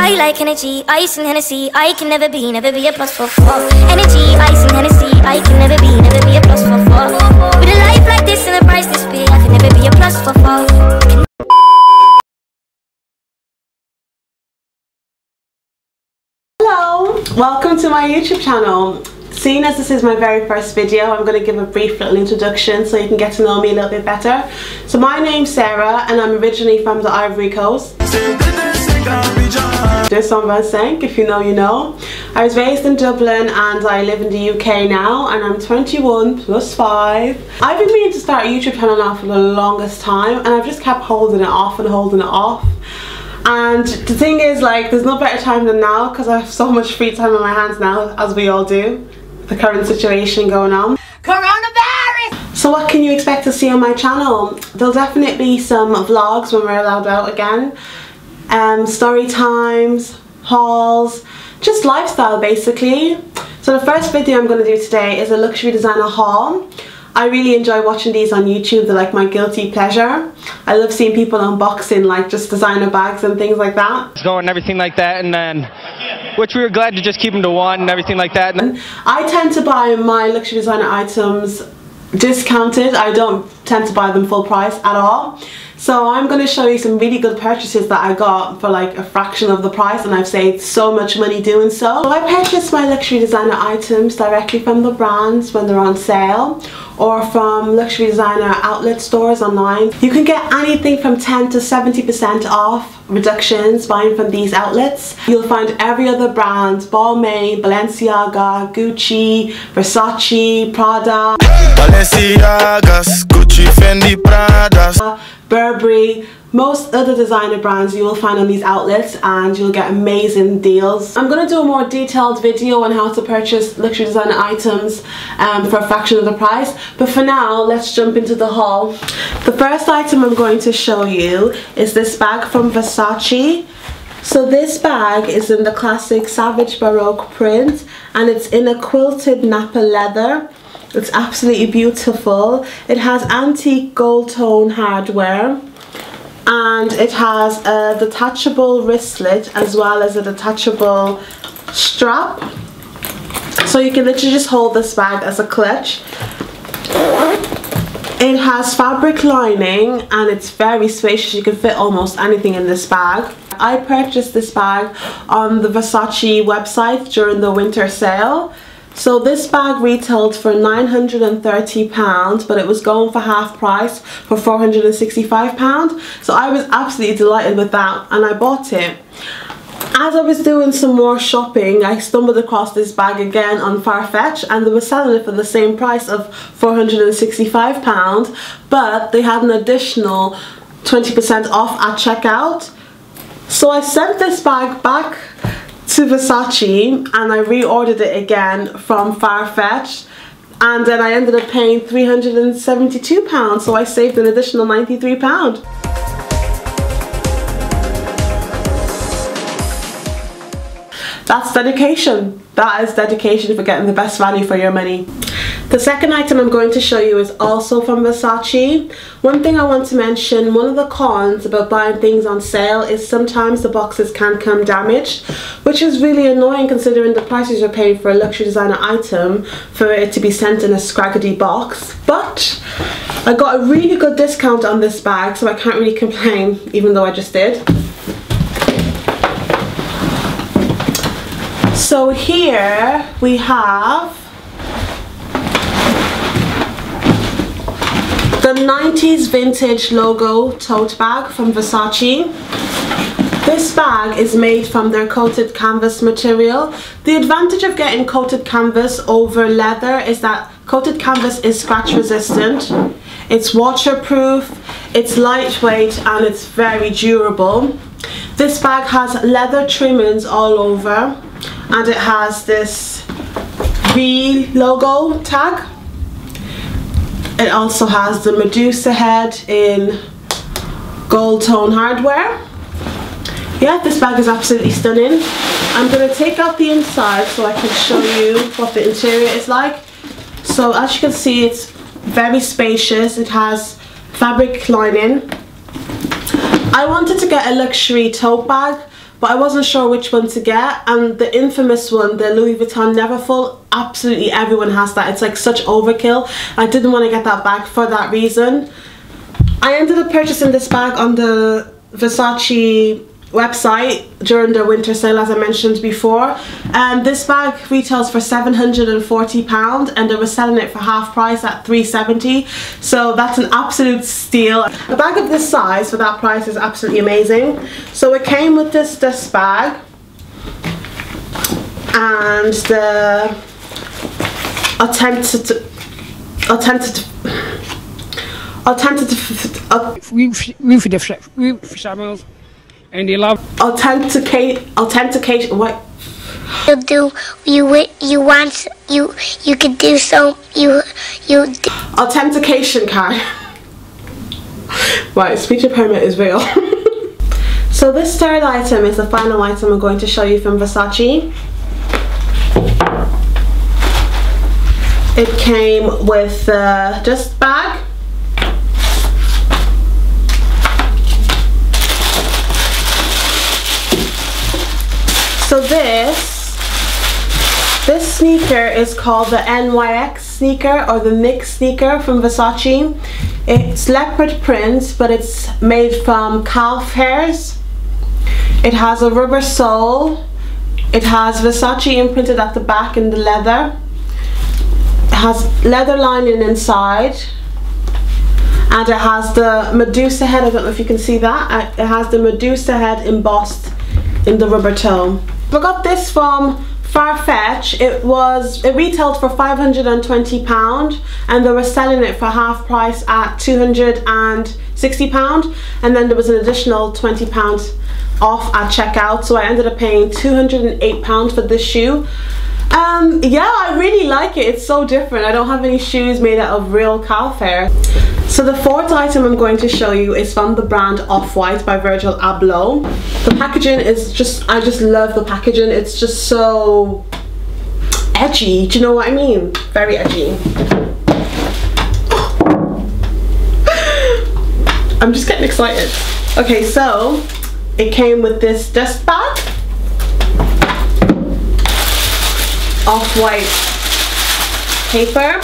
I like energy, ice and Hennessy. I can never be a plus for four. Energy, ice and Hennessy. I can never be a plus for four. With a life like this and a price this big, I can never be a plus for four. Hello, welcome to my YouTube channel. Seeing as this is my very first video, I'm going to give a brief little introduction so you can get to know me a little bit better. So my name's Sarah and I'm originally from the Ivory Coast. Just on Versace, if you know, you know. I was raised in Dublin and I live in the UK now and I'm 21 plus 5. I've been meaning to start a YouTube channel now for the longest time and I've just kept holding it off and holding it off. And the thing is, like, there's no better time than now because I have so much free time on my hands now, as we all do. The current situation going on. Coronavirus! So what can you expect to see on my channel? There'll definitely be some vlogs when we're allowed out again. Story times, hauls, just lifestyle basically. So the first video I'm going to do today is a luxury designer haul. I really enjoy watching these on YouTube, they're like my guilty pleasure. I love seeing people unboxing like just designer bags and things like that. Let's go and everything like that, and then, which we were glad to just keep them to one and everything like that. And I tend to buy my luxury designer items discounted, I don't tend to buy them full price at all. So I'm going to show you some really good purchases that I got for like a fraction of the price and I've saved so much money doing so. So I purchased my luxury designer items directly from the brands when they're on sale, or from luxury designer outlet stores online. You can get anything from 10 to 70% off reductions buying from these outlets. You'll find every other brand, Balmain, Balenciaga, Gucci, Versace, Prada, Balenciagas, Gucci, Fendi, Prada, Burberry, most other designer brands you will find on these outlets, and you'll get amazing deals. I'm going to do a more detailed video on how to purchase luxury designer items for a fraction of the price, but for now let's jump into the haul. The first item I'm going to show you is this bag from Versace. So this bag is in the classic Savage Baroque print and it's in a quilted Napa leather. It's absolutely beautiful. It has antique gold tone hardware. And it has a detachable wristlet as well as a detachable strap. So you can literally just hold this bag as a clutch. It has fabric lining and it's very spacious. You can fit almost anything in this bag. I purchased this bag on the Versace website during the winter sale. So this bag retailed for £930, but it was going for half price for £465. So I was absolutely delighted with that and I bought it. As I was doing some more shopping, I stumbled across this bag again on Farfetch and they were selling it for the same price of £465, but they had an additional 20% off at checkout. So I sent this bag back to Versace and I reordered it again from Farfetch, and then I ended up paying £372, so I saved an additional £93. That's dedication. That is dedication for getting the best value for your money. The second item I'm going to show you is also from Versace. One thing I want to mention, one of the cons about buying things on sale is sometimes the boxes can come damaged, which is really annoying considering the prices you're paying for a luxury designer item for it to be sent in a scraggedy box. But I got a really good discount on this bag, so I can't really complain, even though I just did. So here we have the 90s vintage logo tote bag from Versace. This bag is made from their coated canvas material. The advantage of getting coated canvas over leather is that coated canvas is scratch resistant, it's waterproof, it's lightweight and it's very durable. This bag has leather trimmings all over and it has this V logo tag. It also has the Medusa head in gold tone hardware. Yeah, this bag is absolutely stunning. I'm going to take out the inside so I can show you what the interior is like. So as you can see, it's very spacious. It has fabric lining. I wanted to get a luxury tote bag, but I wasn't sure which one to get, and the infamous one, the Louis Vuitton Neverfull, absolutely everyone has that. It's like such overkill. I didn't want to get that bag for that reason. I ended up purchasing this bag on the Versace website during the winter sale, as I mentioned before, and this bag retails for £740 and they were selling it for half price at £370, so that's an absolute steal. A bag of this size for that price is absolutely amazing. So it came with this bag and the authentication card. Right, speech impairment is real. So this third item is the final item I'm going to show you from Versace. It came with this bag. So this sneaker is called the NYX sneaker or the Nyx sneaker from Versace. It's leopard print, but it's made from calf hairs. It has a rubber sole. It has Versace imprinted at the back in the leather. It has leather lining inside. And it has the Medusa head, I don't know if you can see that. It has the Medusa head embossed in the rubber toe. I got this from Farfetch. It retailed for £520 and they were selling it for half price at £260, and then there was an additional £20 off at checkout, so I ended up paying £208 for this shoe. Yeah, I really like it. It's so different. I don't have any shoes made out of real calf hair. So the fourth item I'm going to show you is from the brand Off-White by Virgil Abloh. The packaging is just, I just love the packaging. It's just so edgy. Do you know what I mean? Very edgy. I'm just getting excited. Okay, so it came with this dust bag. Off-white paper.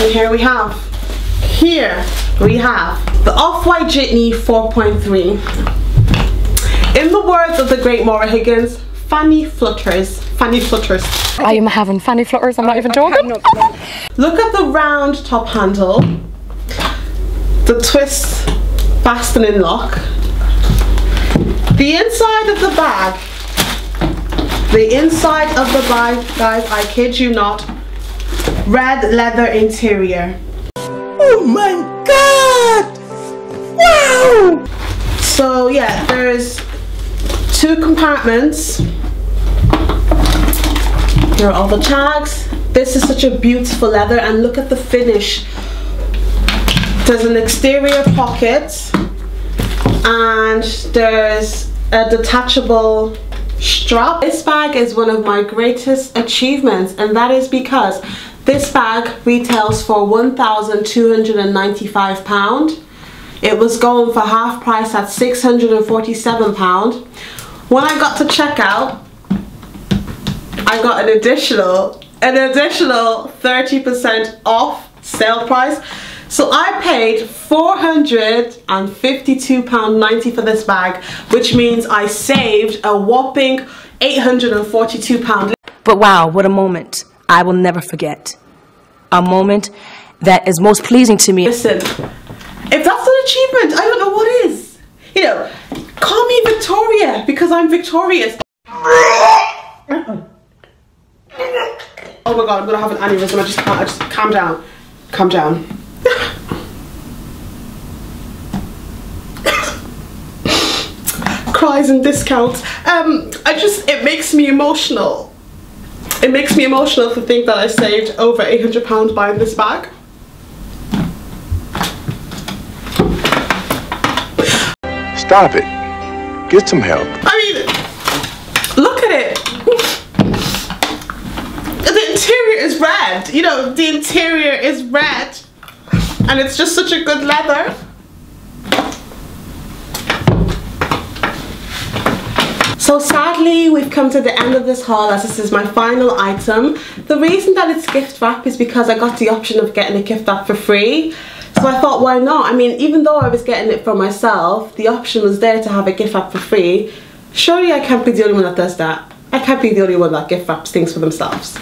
And here we have the Off-White Jitney 4.3. In the words of the great Maura Higgins, fanny flutters, fanny flutters. I am having fanny flutters, I'm not even joking. Look at the round top handle, the twist fastening lock. The inside of the bag, guys, I kid you not, red leather interior. Oh my god! Wow! So yeah, there's two compartments. Here are all the tags. This is such a beautiful leather, and look at the finish. There's an exterior pocket. And there's a detachable strap. This bag is one of my greatest achievements, and that is because this bag retails for £1,295. It was going for half price at £647. When I got to checkout, I got an additional 30% off sale price. So I paid £452.90 for this bag, which means I saved a whopping £842. But wow, what a moment. I will never forget. A moment that is most pleasing to me. Listen, if that's an achievement, I don't know what is. You know, call me Victoria because I'm victorious. Oh my god, I'm gonna have an aneurysm. I just calm down. Calm down. Cries and discounts. It makes me emotional. It makes me emotional to think that I saved over £800 buying this bag. Stop it. Get some help. I mean, look at it. The interior is red. You know, the interior is red. And it's just such a good leather. So sadly, we've come to the end of this haul as this is my final item. The reason that it's gift wrap is because I got the option of getting a gift wrap for free. So I thought, why not? I mean, even though I was getting it for myself, the option was there to have a gift wrap for free. Surely I can't be the only one that does that. I can't be the only one that gift wraps things for themselves.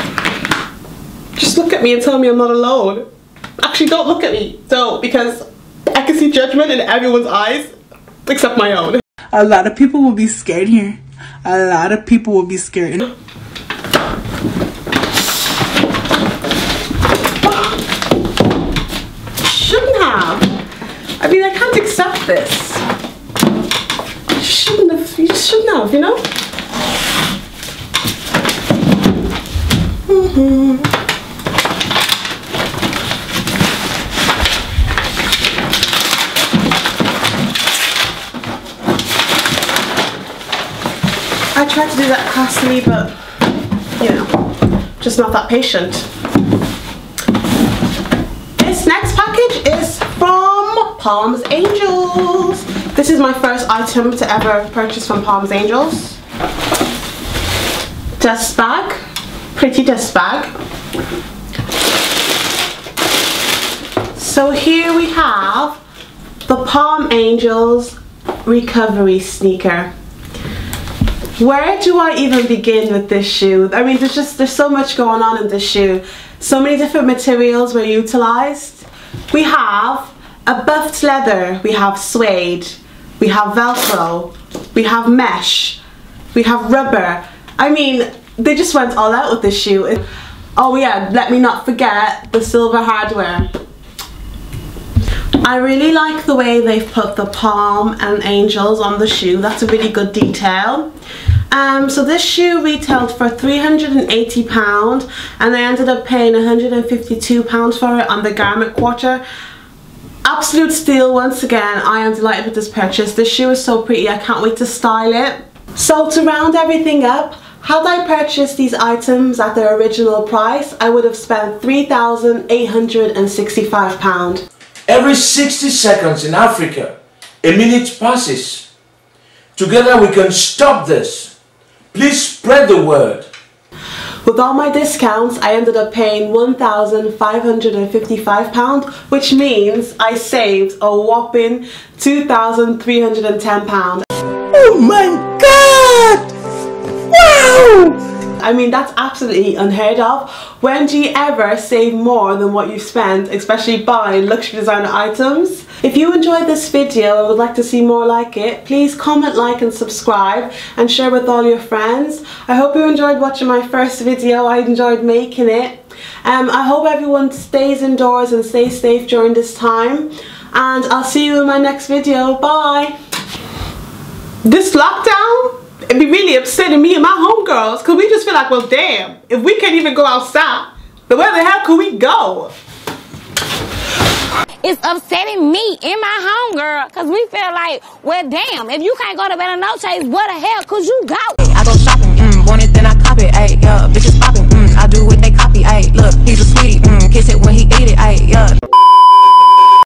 Just look at me and tell me I'm not alone. Actually, don't look at me. Don't, because I can see judgment in everyone's eyes, except my own. A lot of people will be scared here. A lot of people will be scared. Shouldn't have. I mean, I can't accept this. You shouldn't have, you know? I tried to do that costly, but you know, just not that patient. This next package is from Palm Angels. This is my first item to ever purchase from Palm Angels. Dust bag, pretty dust bag. So here we have the Palm Angels recovery sneaker. Where do I even begin with this shoe? I mean, there's so much going on in this shoe. So many different materials were utilized. We have a buffed leather, we have suede, we have velcro, we have mesh, we have rubber. I mean, they just went all out with this shoe. Oh yeah, let me not forget the silver hardware. I really like the way they've put the palm and angels on the shoe. That's a really good detail. So this shoe retailed for £380 and I ended up paying £152 for it on the garment quarter. Absolute steal once again. I am delighted with this purchase. This shoe is so pretty. I can't wait to style it. So to round everything up, had I purchased these items at their original price, I would have spent £3,865. Every 60 seconds in Africa, a minute passes. Together we can stop this. Please spread the word. With all my discounts, I ended up paying £1,555, which means I saved a whopping £2,310. Oh my God! Wow! I mean, that's absolutely unheard of. When do you ever save more than what you spend, especially buying luxury designer items? If you enjoyed this video and would like to see more like it, please comment, like and subscribe and share with all your friends. I hope you enjoyed watching my first video. I enjoyed making it. I hope everyone stays indoors and stays safe during this time. And I'll see you in my next video. Bye! This lockdown? It'd be really upsetting me and my homegirls because we just feel like, well, damn, if we can't even go outside, then where the hell could we go? It's upsetting me and my homegirl because we feel like, well, damn, if you can't go to Balenciaga, where the hell could you go? I go shopping, want it, then I cop it, ayy, yeah, bitches popping, I do what they copy, ayy, look, he's a sweetie, kiss it when he eat it, ayy, yeah.